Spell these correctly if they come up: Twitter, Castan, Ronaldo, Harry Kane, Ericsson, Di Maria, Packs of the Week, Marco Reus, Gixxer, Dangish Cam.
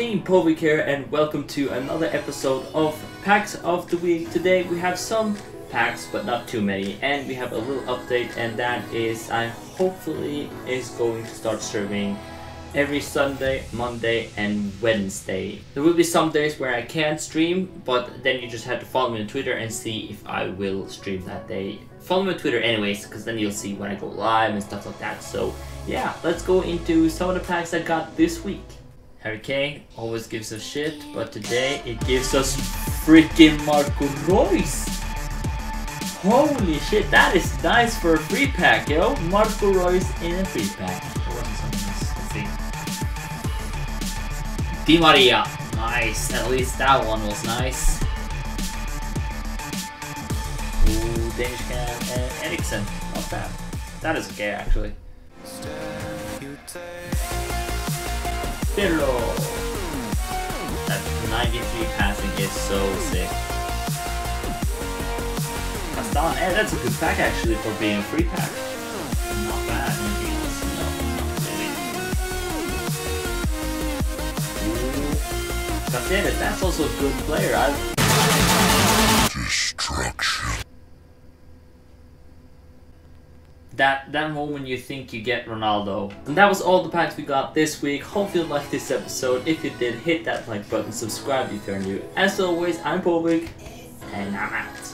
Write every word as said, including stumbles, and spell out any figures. team, Povik here, and welcome to another episode of Packs of the Week. Today we have some packs, but not too many, and we have a little update, and that is, I hopefully is going to start serving every Sunday, Monday, and Wednesday. There will be some days where I can't stream, but then you just have to follow me on Twitter and see if I will stream that day. Follow me on Twitter anyways, because then you'll see when I go live and stuff like that. So yeah, let's go into some of the packs I got this week. Harry Kane always gives us shit, but today it gives us freaking Marco Reus. Holy shit, that is nice for a free pack, yo. Marco Reus in a free pack. Let's see. Di Maria. Nice, at least that one was nice. Ooh, Dangish Cam and Ericsson. Not bad. That is okay, actually. Zero. That ninety-three passing is so sick. Castan, hey, that's a good pack actually for being a free pack. Not bad, maybe it's no, not really. Castan, that's also a good player. I've... Destruction. That, that moment you think you get Ronaldo. And that was all the packs we got this week. Hope you liked this episode. If you did, hit that like button, subscribe if you're new. As always, I'm Povik, and I'm out.